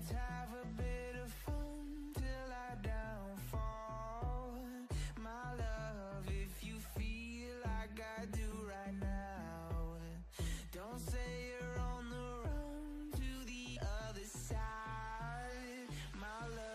Let's have a bit of fun till I downfall. My love, if you feel like I do right now, don't say you're on the run to the other side, my love.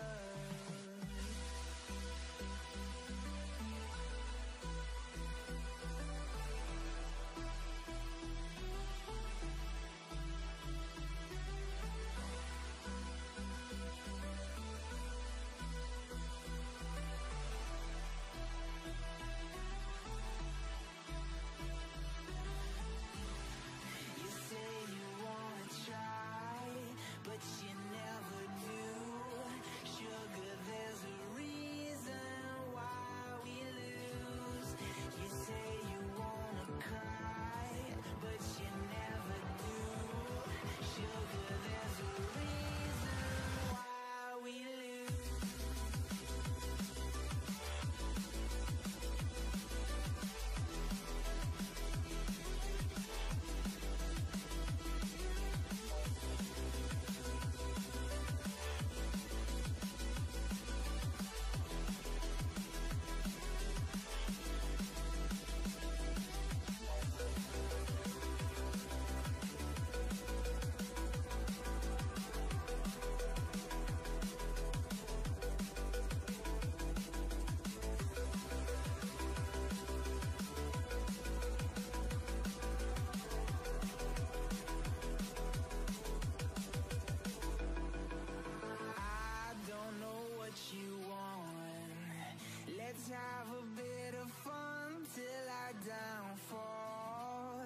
Let's have a bit of fun till I downfall.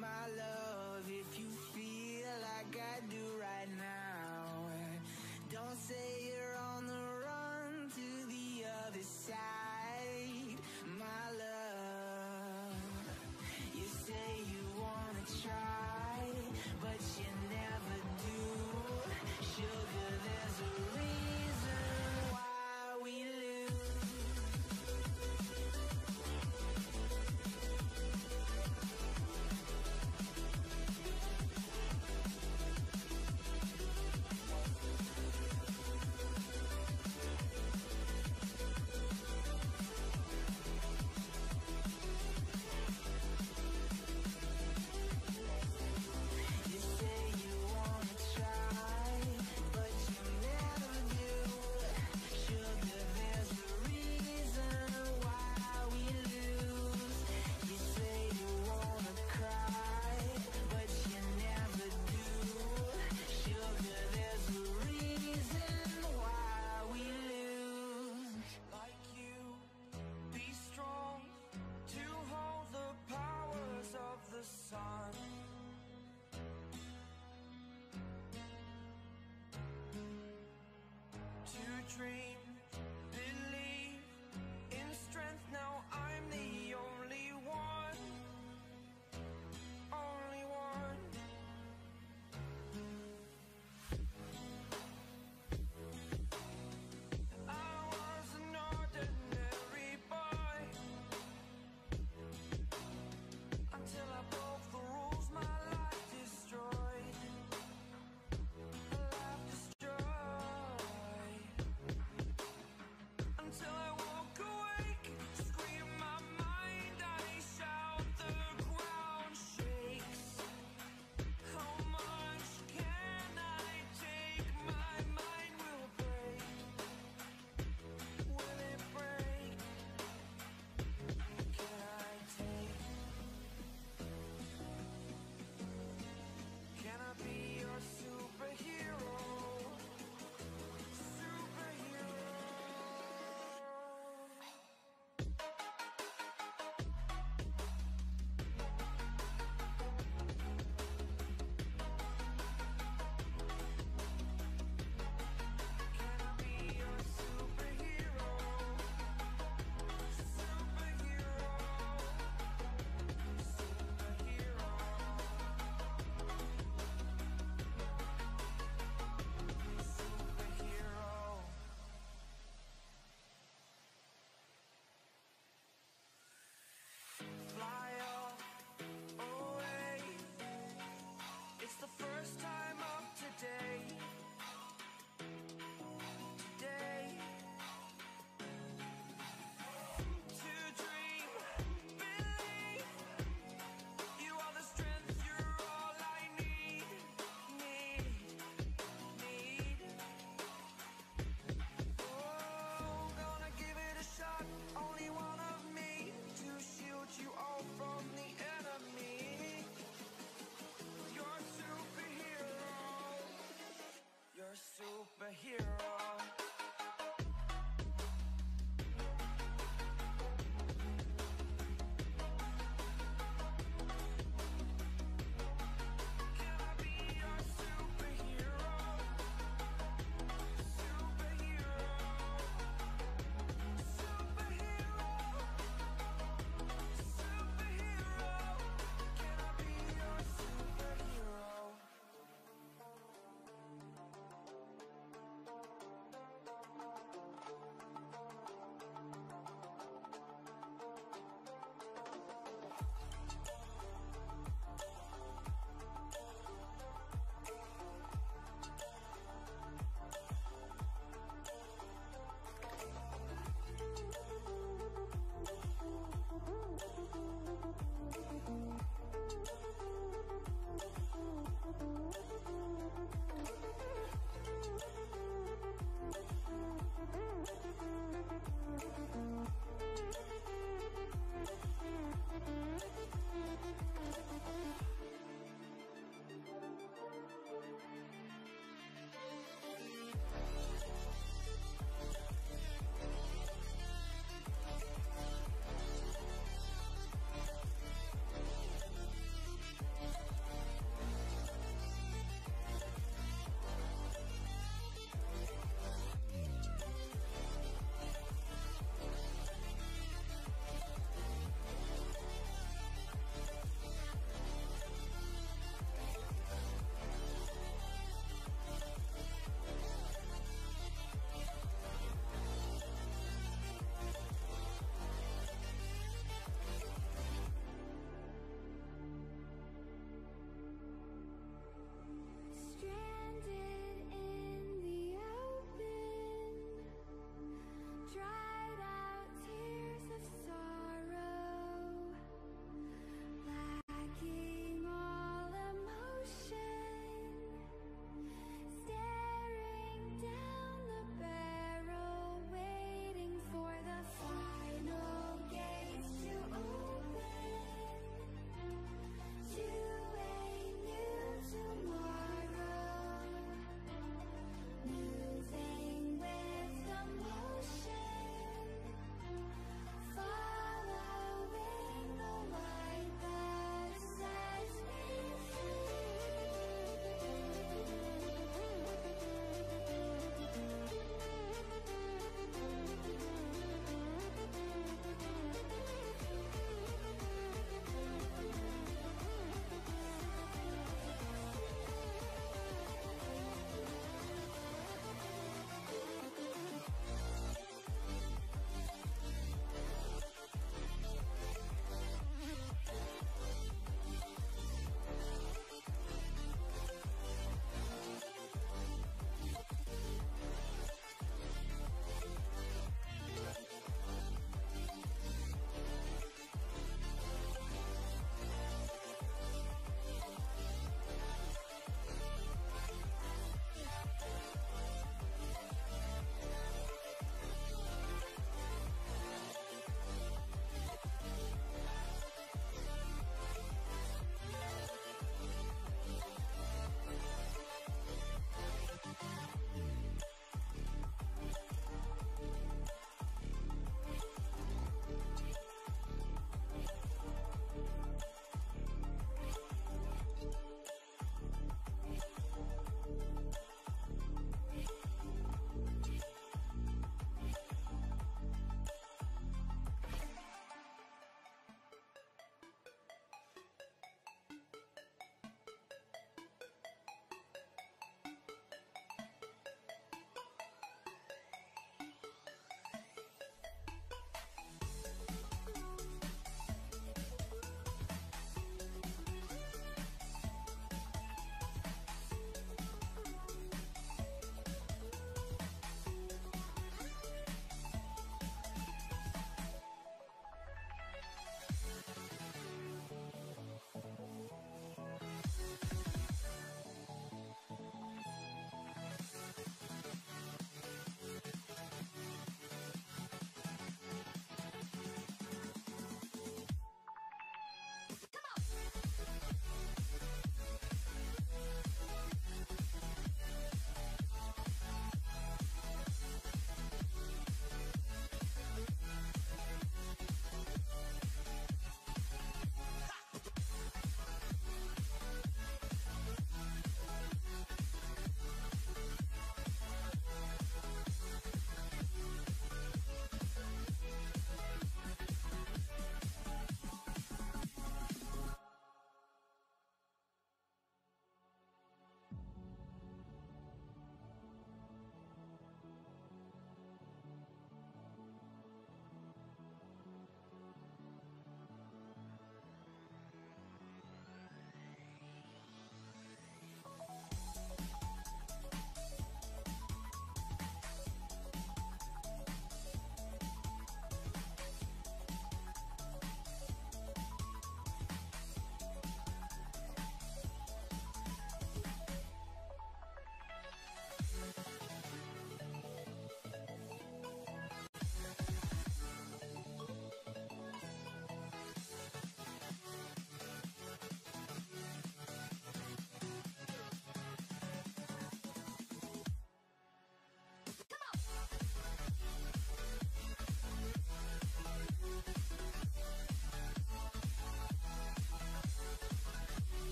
My love, if you feel like I do right now, don't say you're on the run to the other side, my love. You say you wanna try, but you never do. Sugar, there's a reason why we live. Dream, believe in strength. Now I'm the only one, only one. I was an ordinary boy until I broke the rules. My life destroyed. My life destroyed.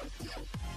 Like a Hellcat.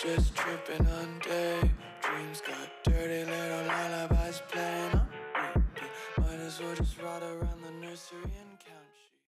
Just tripping on day.